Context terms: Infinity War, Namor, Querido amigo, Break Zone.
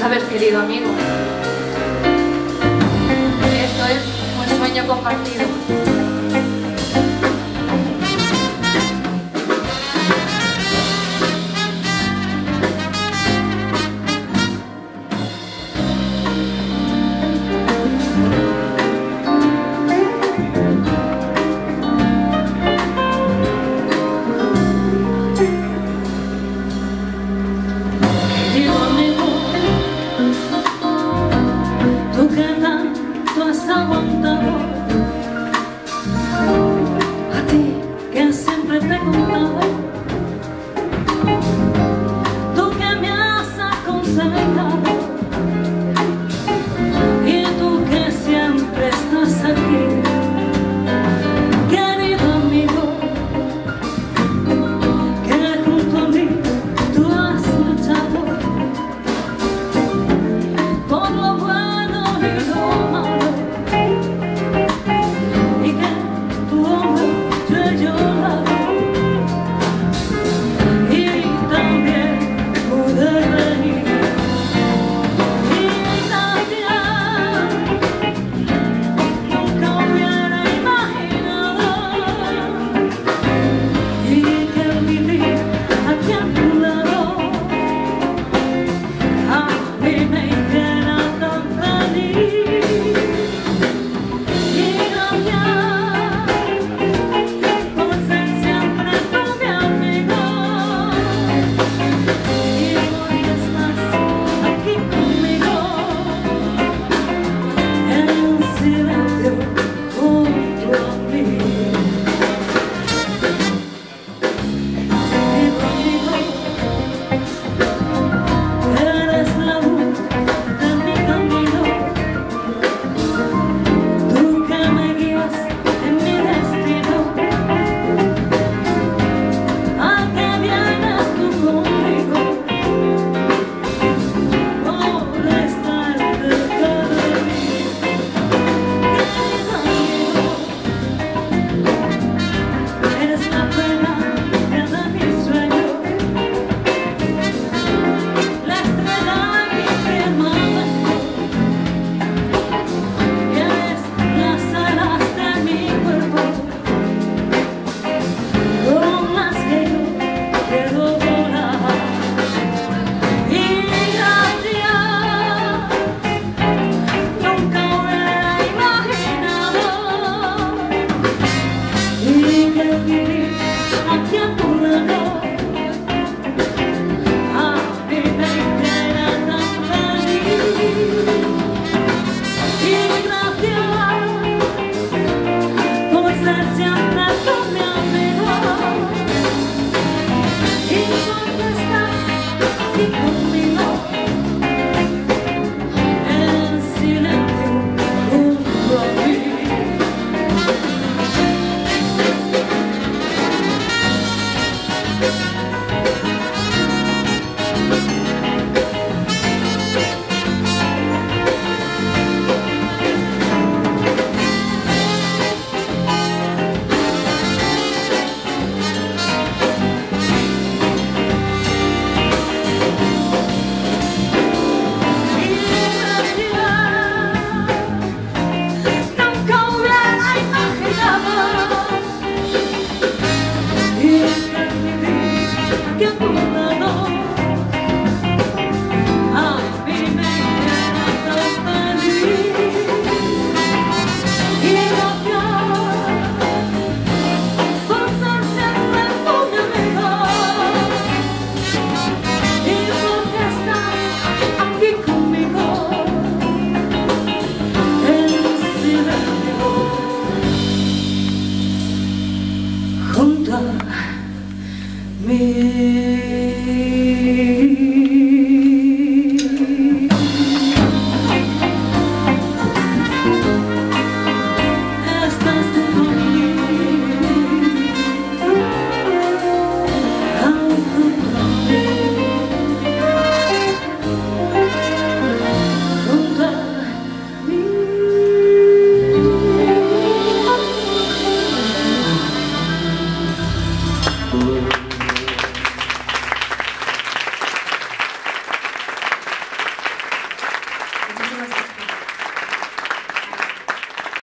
sabes, querido amigo, esto es un sueño compartido. A ti que siempre te he contado, tú que me has aconsejado y tú que siempre estás aquí, querido amigo, que junto a mí tú has luchado por lo bueno y lo malo. Me